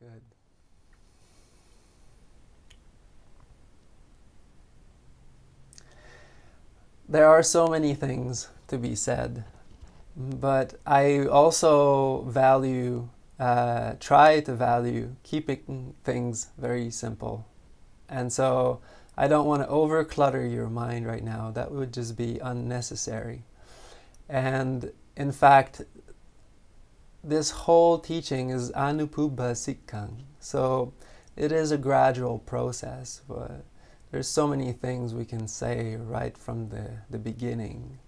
Good. There are so many things to be said, but I also value, try to value keeping things very simple. And so I don't want to over clutter your mind right now. That would just be unnecessary. And in fact, this whole teaching is anupubbasikkang. So it is a gradual process. But there's so many things we can say right from the beginning.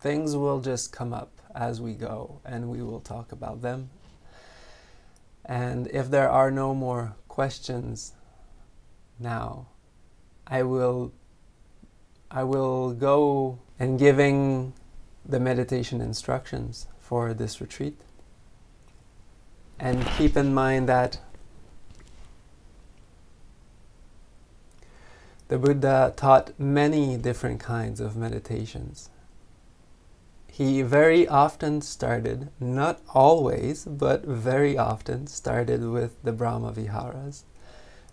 Things will just come up as we go, and we will talk about them. And if there are no more questions now, I will go and giving the meditation instructions for this retreat. And keep in mind that the Buddha taught many different kinds of meditations. He very often started, not always, but very often started with the Brahmaviharas,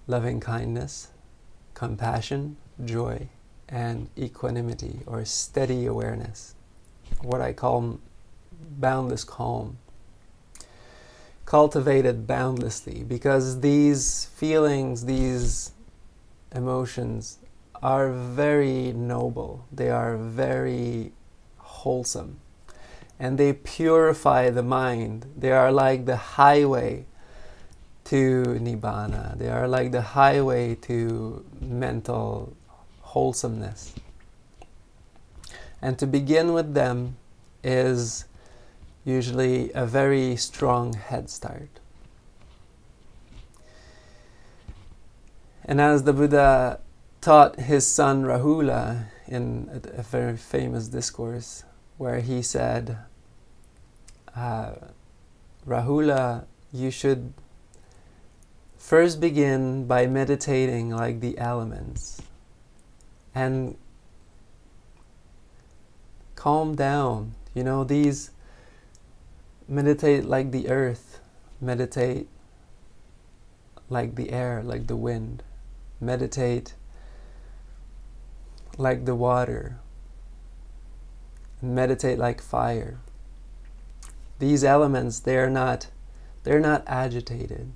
loving kindness, compassion, joy, and equanimity, or steady awareness, what I call boundless calm, cultivated boundlessly, because these feelings, these emotions are very noble, they are very wholesome, and they purify the mind. They are like the highway to nibbana. They are like the highway to mental wholesomeness. And to begin with them is usually a very strong head start. And as the Buddha taught his son Rahula in a very famous discourse, where he said, Rahula, you should first begin by meditating like the elements and calm down. You know, these meditate like the earth, meditate like the air, like the wind, meditate like the water, and meditate like fire. These elements, they're not agitated.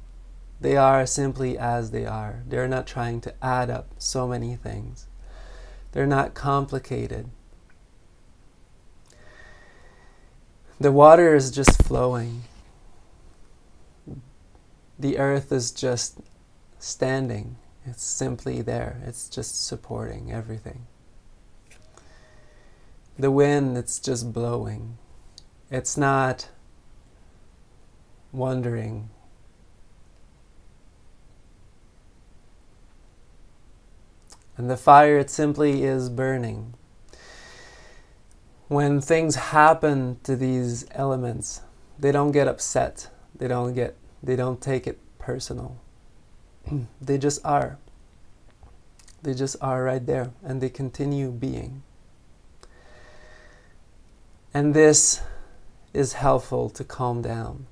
They are simply as they are. They're not trying to add up so many things. They're not complicated. The water is just flowing. The earth is just standing. It's simply there. It's just supporting everything. The wind, it's just blowing. It's not wandering. And the fire, it simply is burning. When things happen to these elements, they don't get upset. They don't take it personal. They just are. They just are right there, and they continue being. And this is helpful to calm down.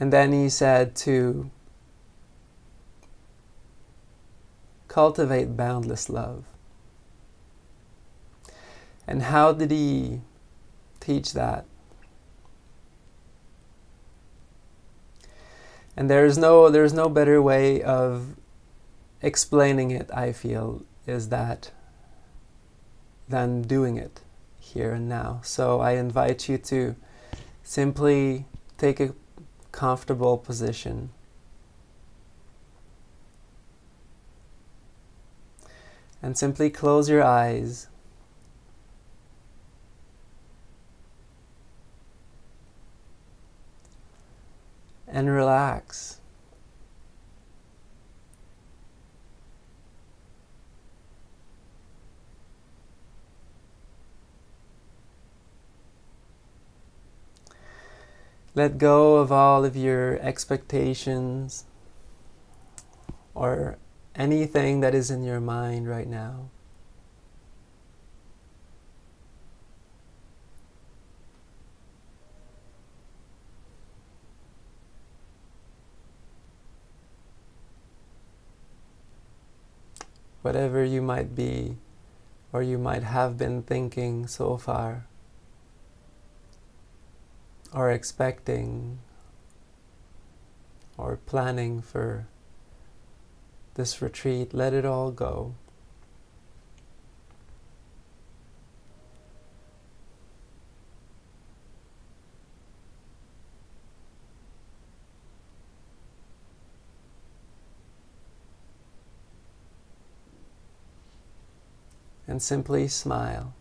And then he said to cultivate boundless love. And how did he teach that? And there is no better way of explaining it, I feel, is that than doing it here and now. So I invite you to simply take a comfortable position. And simply close your eyes. And relax. Let go of all of your expectations or anything that is in your mind right now. whatever you might be or you might have been thinking so far or expecting or planning for this retreat, let it all go. And simply smile.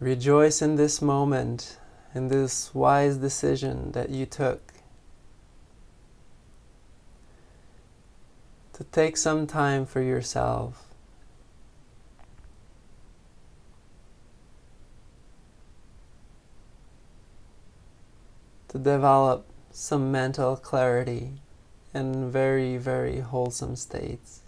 Rejoice in this moment, in this wise decision that you took to take some time for yourself, to develop some mental clarity and very, very wholesome states.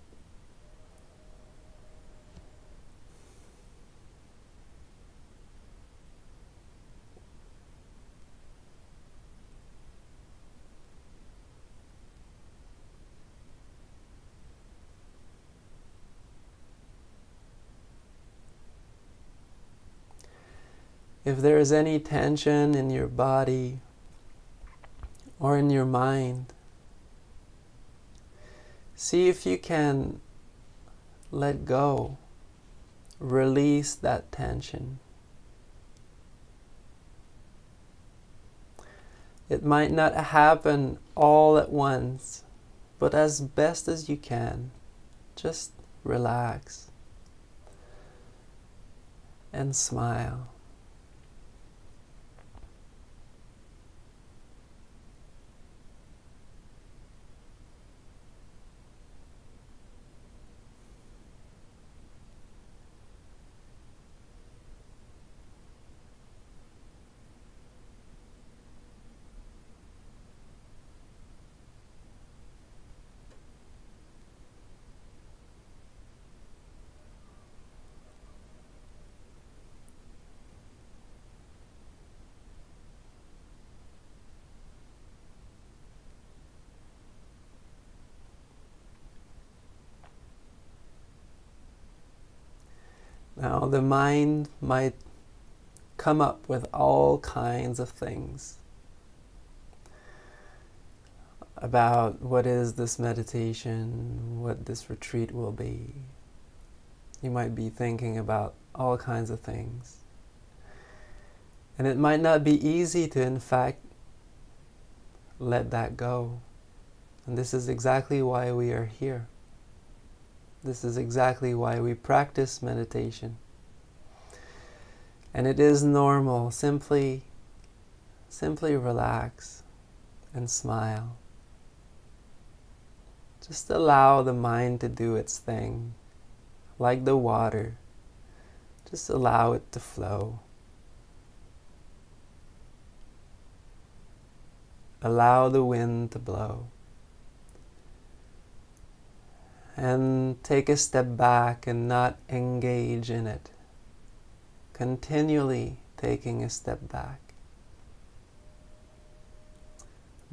If there is any tension in your body or in your mind, see if you can let go, release that tension. It might not happen all at once, but as best as you can, just relax and smile. Now, the mind might come up with all kinds of things about what is this meditation, what this retreat will be. You might be thinking about all kinds of things. And it might not be easy to, in fact, let that go. And this is exactly why we are here. This is exactly why we practice meditation. And it is normal. Simply relax and smile. Just allow the mind to do its thing, like the water. Just allow it to flow. Allow the wind to blow. And take a step back and not engage in it. Continually taking a step back.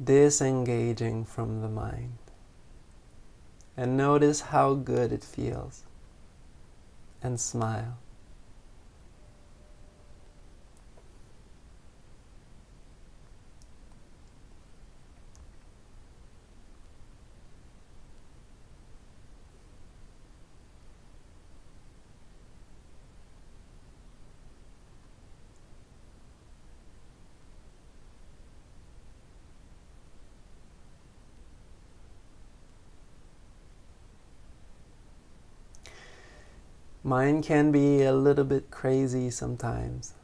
Disengaging from the mind. And notice how good it feels. And smile. Mind can be a little bit crazy sometimes,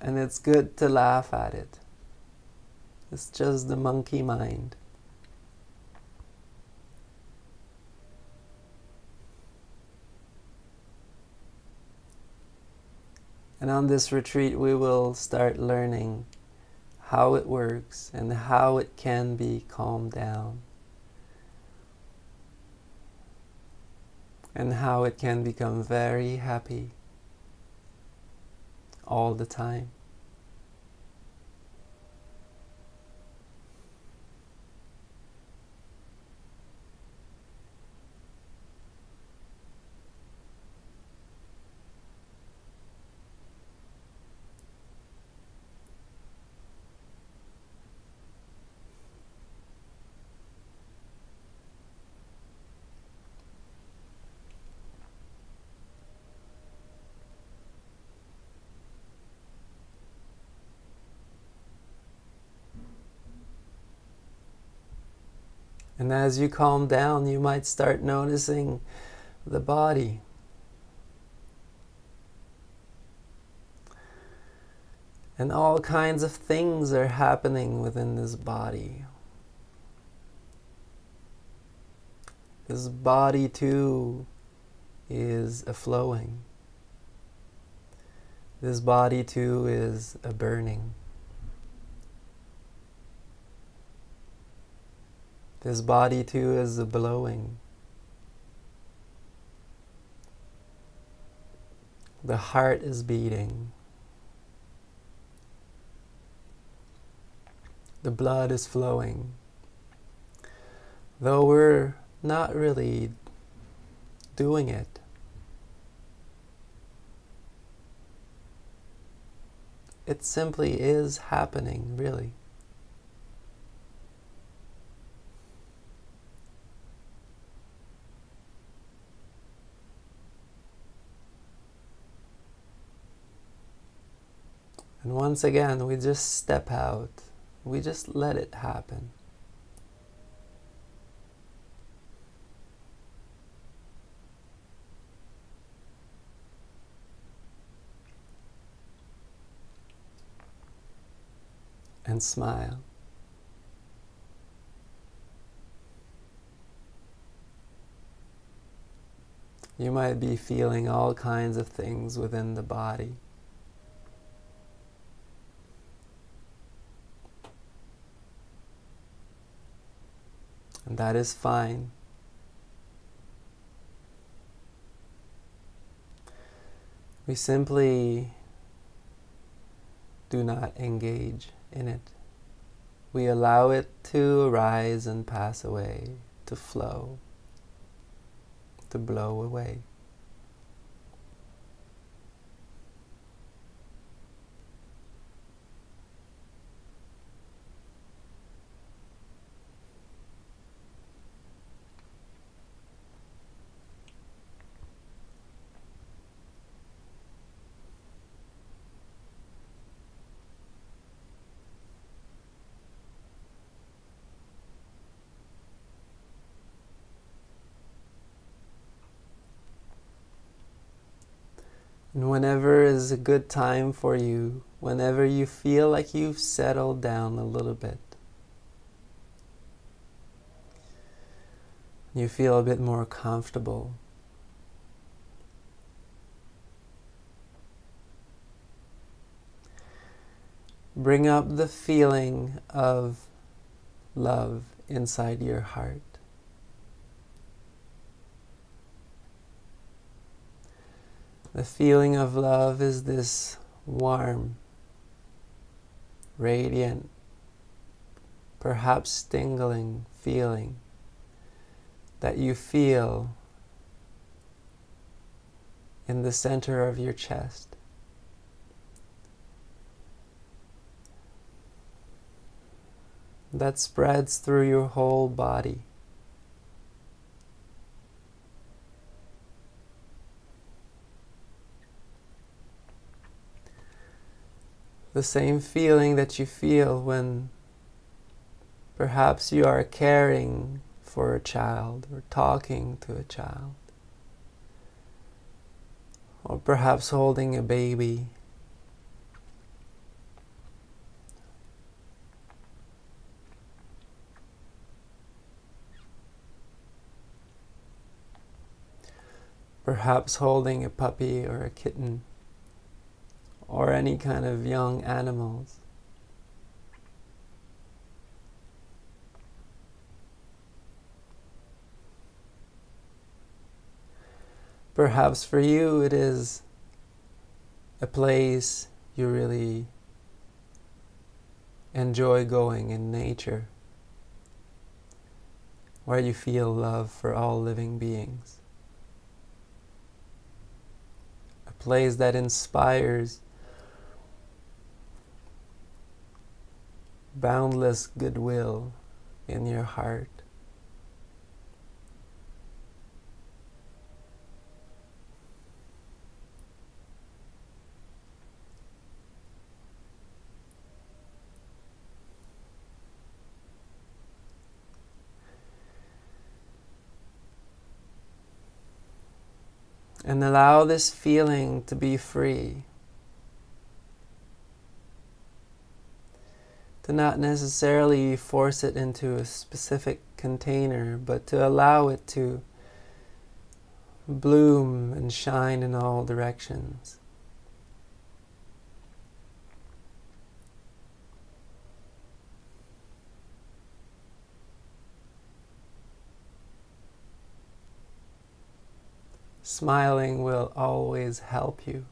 and it's good to laugh at it. It's just the monkey mind. And on this retreat, we will start learning how it works and how it can be calmed down, and how it can become very happy all the time. And as you calm down, you might start noticing the body. And all kinds of things are happening within this body. This body too is a flowing. This body too is a burning. This body too is a blowing. The heart is beating. The blood is flowing. Though we're not really doing it, it simply is happening, really. And once again, we just step out. We just let it happen. And smile. You might be feeling all kinds of things within the body. And that is fine. We simply do not engage in it. We allow it to arise and pass away, to flow, to blow away. And whenever is a good time for you, whenever you feel like you've settled down a little bit, you feel a bit more comfortable, bring up the feeling of love inside your heart. The feeling of love is this warm, radiant, perhaps tingling feeling that you feel in the center of your chest. That spreads through your whole body. The same feeling that you feel when perhaps you are caring for a child or talking to a child, or perhaps holding a baby. Perhaps holding a puppy or a kitten, or any kind of young animals. Perhaps for you it is a place you really enjoy going in nature, where you feel love for all living beings. A place that inspires boundless goodwill in your heart. and allow this feeling to be free, to not necessarily force it into a specific container, but to allow it to bloom and shine in all directions. Smiling will always help you.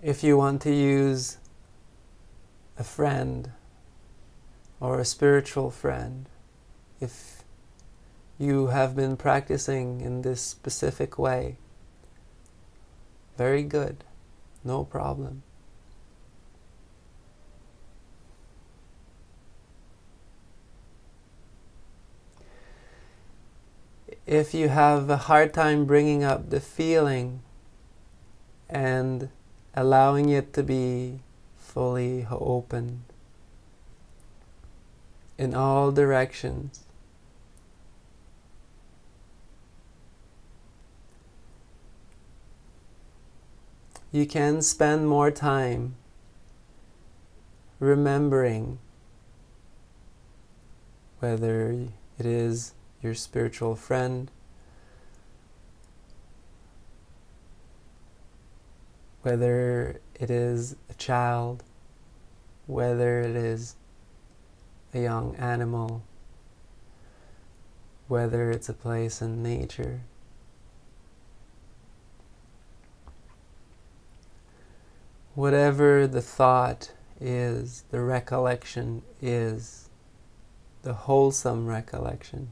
If you want to use a friend or a spiritual friend, if you have been practicing in this specific way, very good, no problem. If you have a hard time bringing up the feeling and allowing it to be fully open in all directions, you can spend more time remembering, whether it is your spiritual friend, whether it is a child, whether it is a young animal, whether it's a place in nature. Whatever the thought is, the recollection is, the wholesome recollection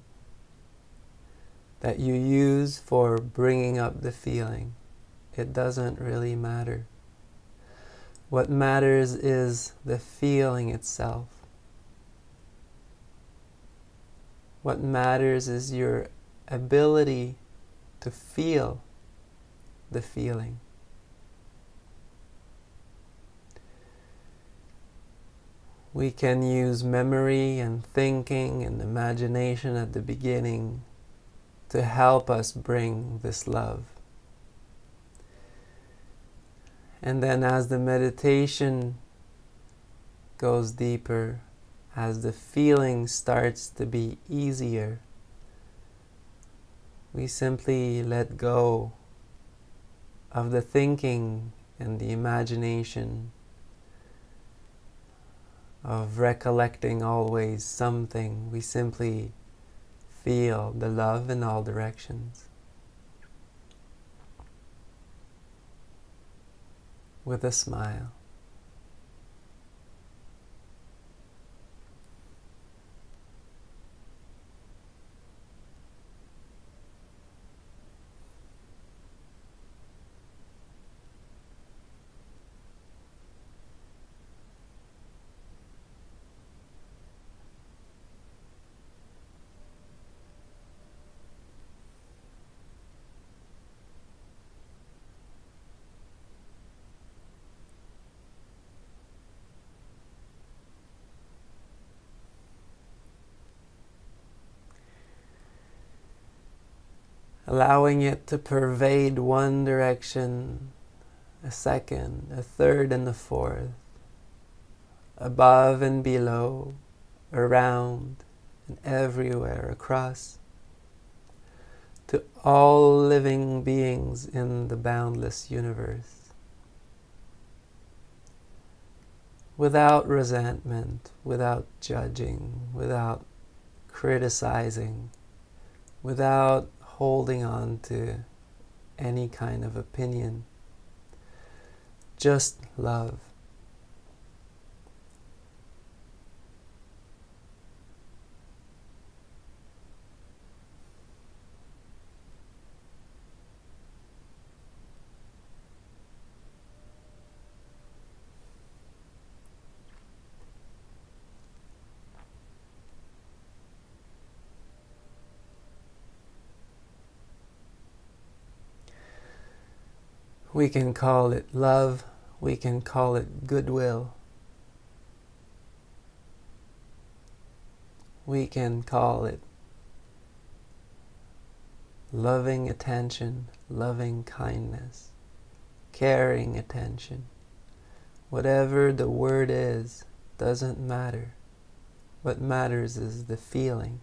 that you use for bringing up the feeling, it doesn't really matter. What matters is the feeling itself. What matters is your ability to feel the feeling. We can use memory and thinking and imagination at the beginning to help us bring this love. And then as the meditation goes deeper, as the feeling starts to be easier, we simply let go of the thinking and the imagination of recollecting always something. We simply feel the love in all directions with a smile. Allowing it to pervade one direction, a second, a third, and a fourth, above and below, around and everywhere, across, to all living beings in the boundless universe, without resentment, without judging, without criticizing, without holding on to any kind of opinion, just love. We can call it love, we can call it goodwill, we can call it loving attention, loving kindness, caring attention. Whatever the word is, doesn't matter. What matters is the feeling.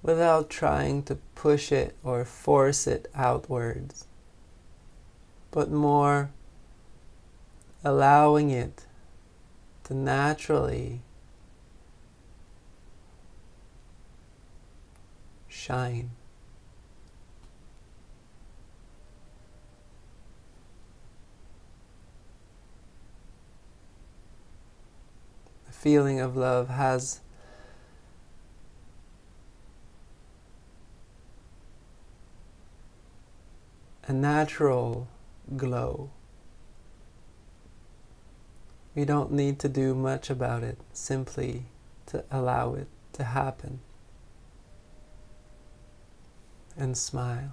Without trying to push it or force it outwards, but more allowing it to naturally shine. The feeling of love has a natural glow. We don't need to do much about it, simply to allow it to happen. And smile.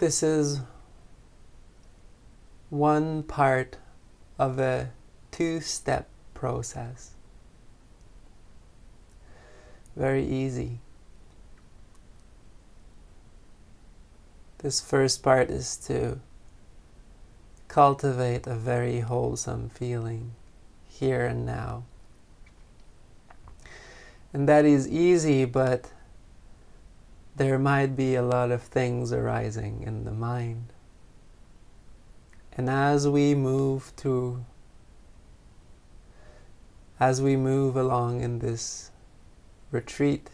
This is one part of a two-step process. Very easy. This first part is to cultivate a very wholesome feeling here and now. And that is easy, but there might be a lot of things arising in the mind. And as we move along in this retreat,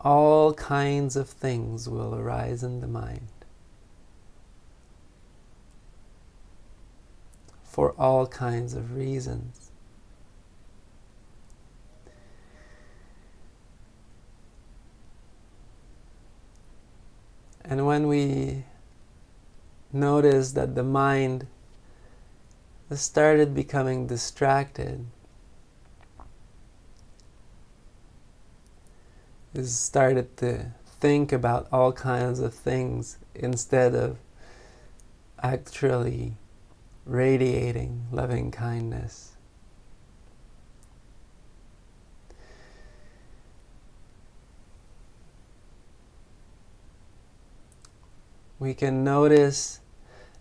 all kinds of things will arise in the mind for all kinds of reasons. And when we notice that the mind has started becoming distracted, has started to think about all kinds of things instead of actually radiating loving kindness, we can notice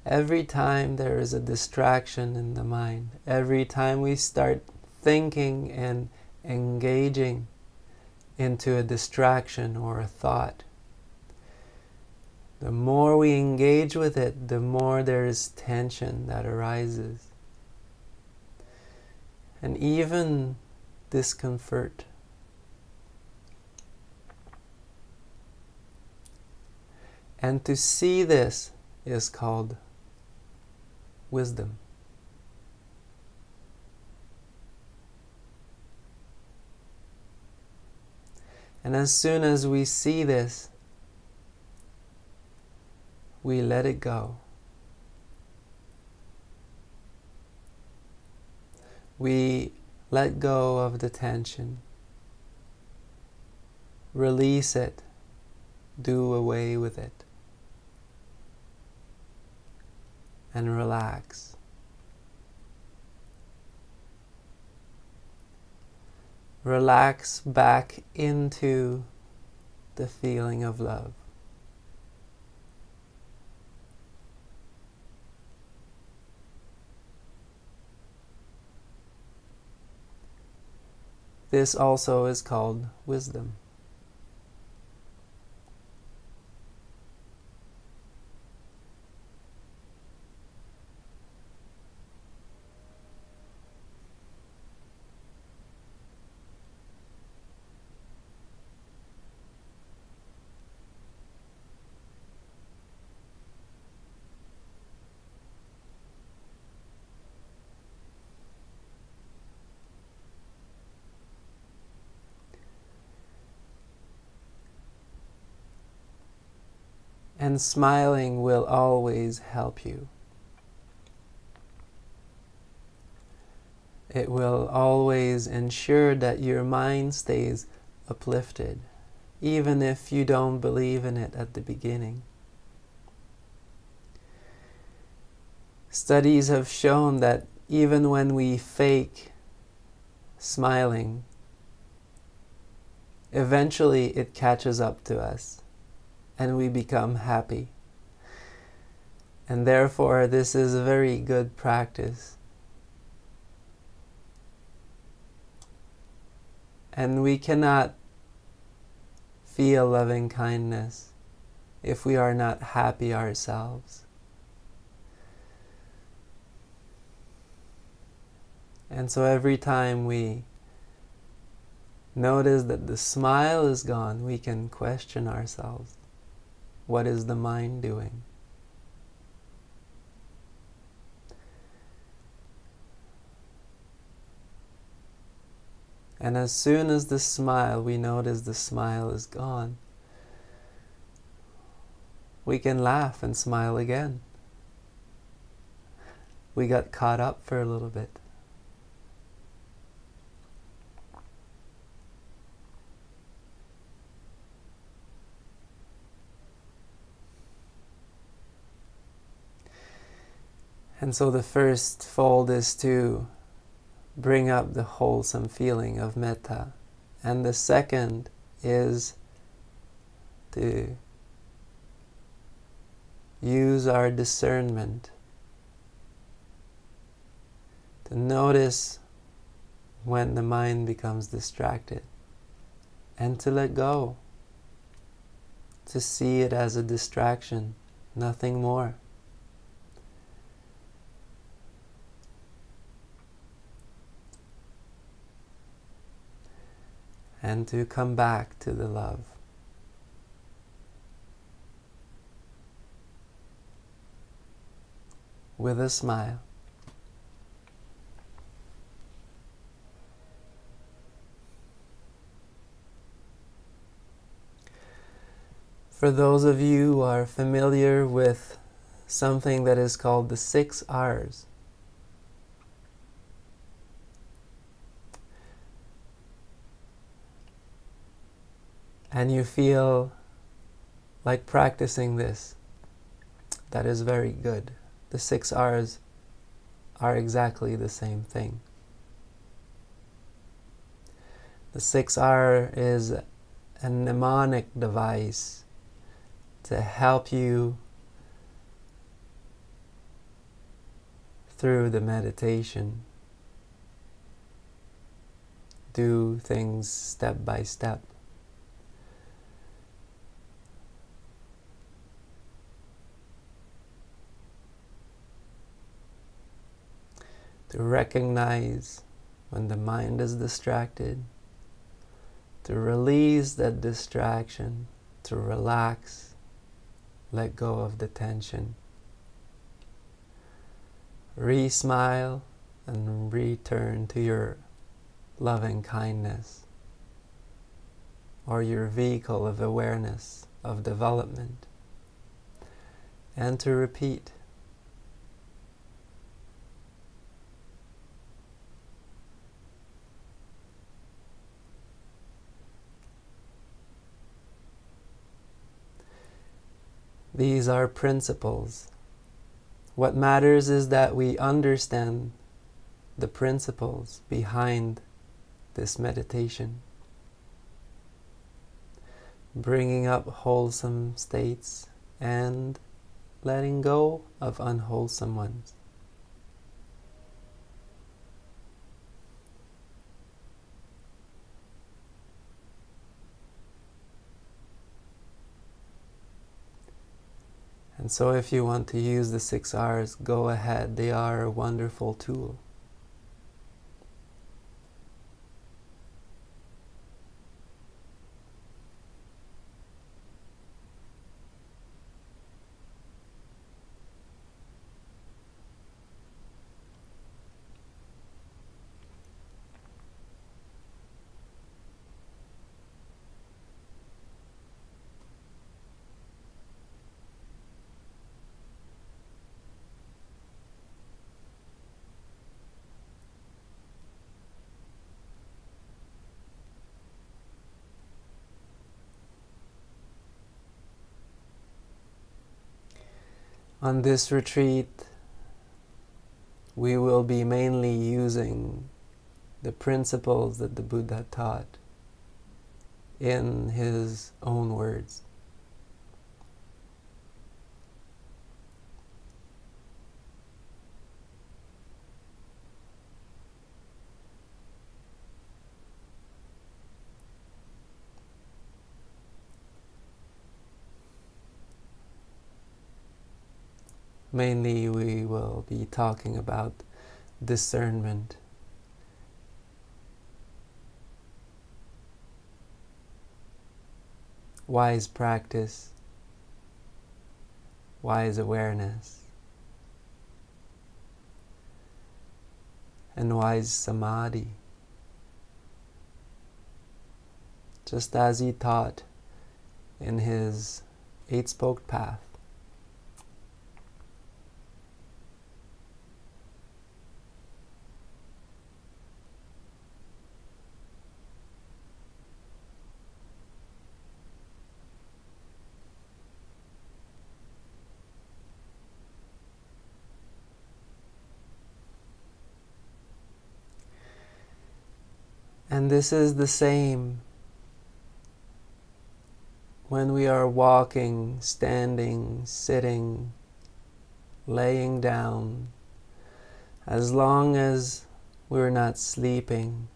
every time there is a distraction in the mind, every time we start thinking and engaging into a distraction or a thought, The more we engage with it, the more there is tension that arises. And even discomfort. And to see this is called wisdom. And as soon as we see this, we let it go. We let go of the tension. Release it. Do away with it. And relax. Relax back into the feeling of love. This also is called wisdom. And smiling will always help you. It will always ensure that your mind stays uplifted, even if you don't believe in it at the beginning. Studies have shown that even when we fake smiling, eventually it catches up to us. And we become happy. And therefore, this is a very good practice. And we cannot feel loving kindness if we are not happy ourselves. And so every time we notice that the smile is gone, we can question ourselves. What is the mind doing? And as soon as the smile, we notice the smile is gone, we can laugh and smile again. We got caught up for a little bit. And so the first fold is to bring up the wholesome feeling of metta. And the second is to use our discernment to notice when the mind becomes distracted and to let go, to see it as a distraction, nothing more. And to come back to the love. With a smile. For those of you who are familiar with something that is called the 6 R's, and you feel like practicing this, that is very good. The 6 R's are exactly the same thing. The 6 R is a mnemonic device to help you through the meditation. Do things step by step. to recognize when the mind is distracted, to release that distraction, to relax, let go of the tension. Re-smile and return to your loving kindness or your vehicle of awareness, of development, and to repeat. These are principles. What matters is that we understand the principles behind this meditation, bringing up wholesome states and letting go of unwholesome ones. And so if you want to use the 6 R's, go ahead. They are a wonderful tool. On this retreat, we will be mainly using the principles that the Buddha taught in his own words. Mainly, we will be talking about discernment, wise practice, wise awareness, and wise samadhi. Just as he taught in his Eightfold Path. And this is the same when we are walking, standing, sitting, laying down. As long as we're not sleeping,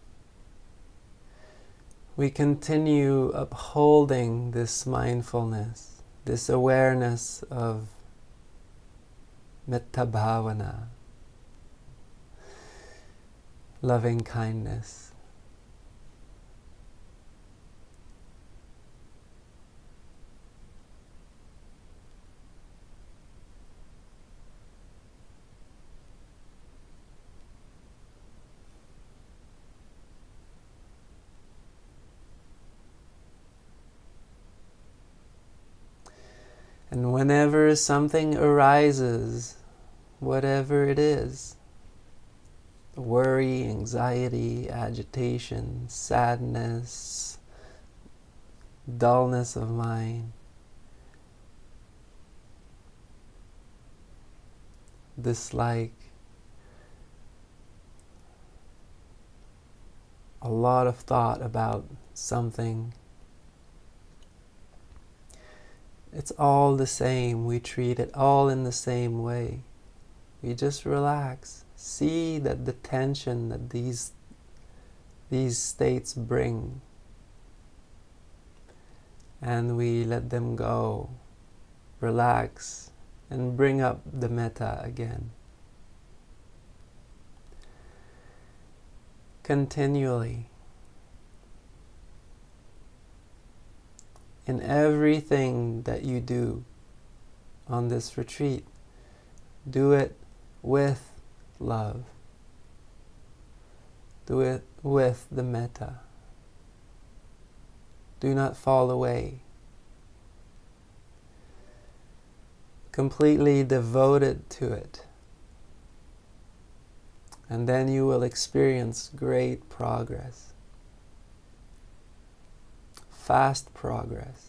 we continue upholding this mindfulness, this awareness of metta bhavana, loving kindness. And whenever something arises, whatever it is, worry, anxiety, agitation, sadness, dullness of mind, dislike, a lot of thought about something, it's all the same. We treat it all in the same way. We just relax. See that the tension that these states bring, and we let them go. Relax and bring up the metta again. continually. In everything that you do on this retreat, do it with love. Do it with the metta. Do not fall away. Completely devoted to it. And then you will experience great progress. Fast progress.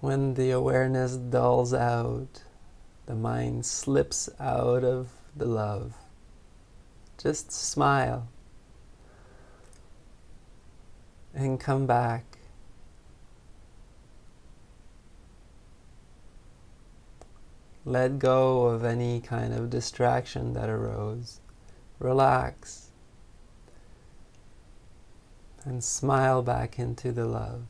When the awareness dulls out, the mind slips out of the love. Just smile and come back. Let go of any kind of distraction that arose. Relax and smile back into the love.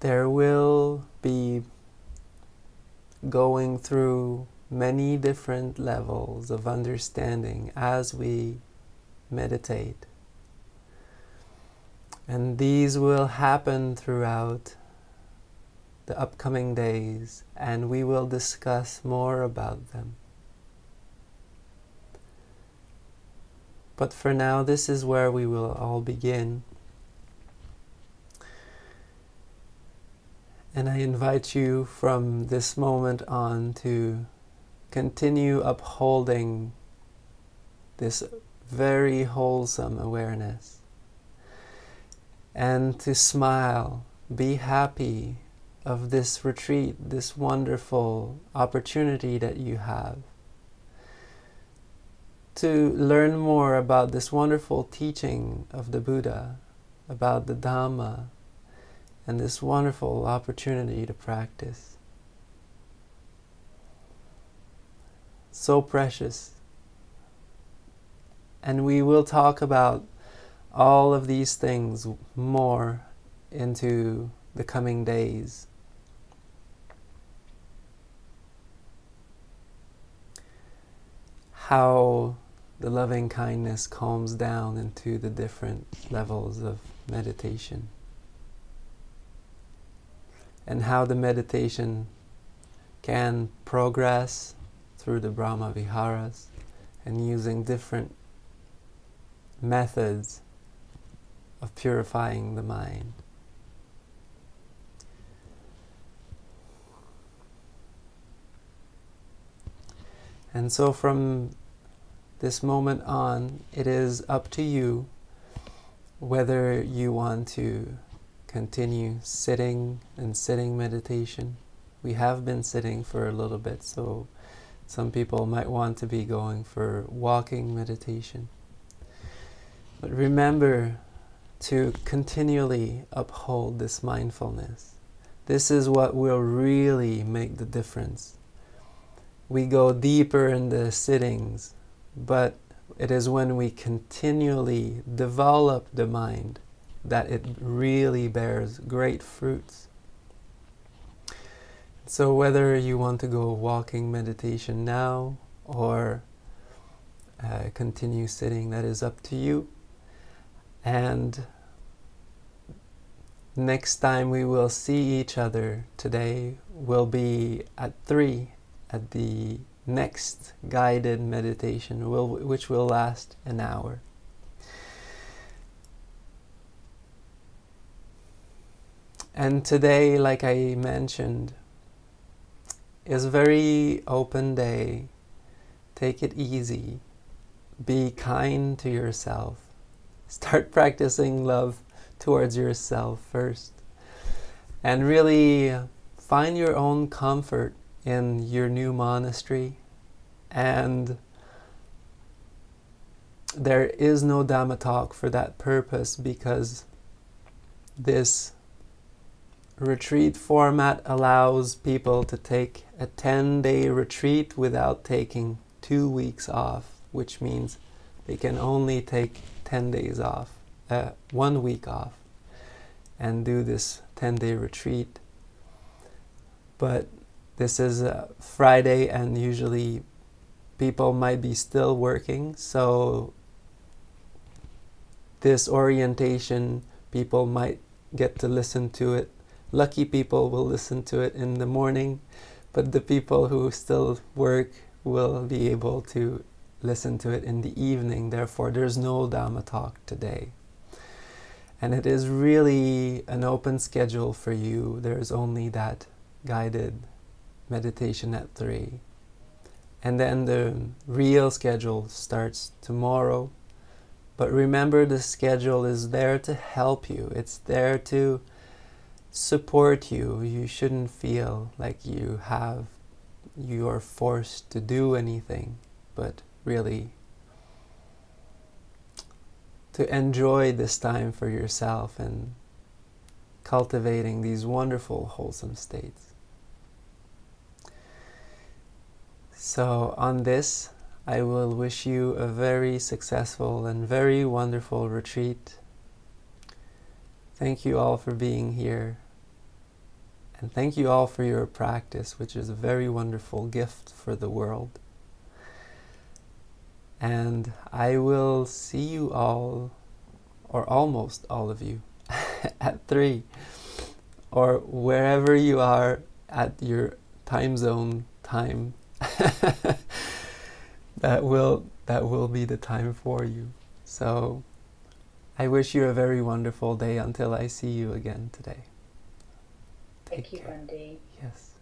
There will be going through many different levels of understanding as we meditate. And these will happen throughout the upcoming days, and we will discuss more about them. But for now, this is where we will all begin. And I invite you from this moment on to continue upholding this very wholesome awareness. And to smile, be happy of this retreat, this wonderful opportunity that you have. To learn more about this wonderful teaching of the Buddha, about the Dhamma, and this wonderful opportunity to practice. So precious. And we will talk about all of these things more into the coming days. How the loving kindness calms down into the different levels of meditation. And how the meditation can progress through the Brahmaviharas and using different methods of purifying the mind. And so from this moment on, it is up to you whether you want to continue sitting and sitting meditation. We have been sitting for a little bit, so some people might want to be going for walking meditation. But remember to continually uphold this mindfulness. This is what will really make the difference. We go deeper in the sittings, but it is when we continually develop the mind that it really bears great fruits. So whether you want to go walking meditation now or continue sitting, that is up to you. And next time we will see each other today will be at 3 at the next guided meditation, which will last an hour. And today, like I mentioned, is a very open day. Take it easy. Be kind to yourself. Start practicing love towards yourself first. And really find your own comfort in your new monastery. And there is no Dhamma talk for that purpose, because this retreat format allows people to take a 10-day retreat without taking 2 weeks off, which means they can only take 10 days off, 1 week off, and do this 10-day retreat. But this is Friday, and usually people might be still working, so this orientation, people might get to listen to it. Lucky people will listen to it in the morning, but the people who still work will be able to listen to it in the evening. Therefore, there's no Dhamma talk today. And it is really an open schedule for you. There's only that guided meditation at 3. And then the real schedule starts tomorrow. But remember, the schedule is there to help you. It's there to support you. You shouldn't feel like you are forced to do anything, but really to enjoy this time for yourself and cultivating these wonderful wholesome states. So on this, I will wish you a very successful and very wonderful retreat. Thank you all for being here. And thank you all for your practice, which is a very wonderful gift for the world. And I will see you all, or almost all of you, at 3, or wherever you are at your time zone time. That will be the time for you. So I wish you a very wonderful day until I see you again today. Take care. Thank you, Andy. Yes.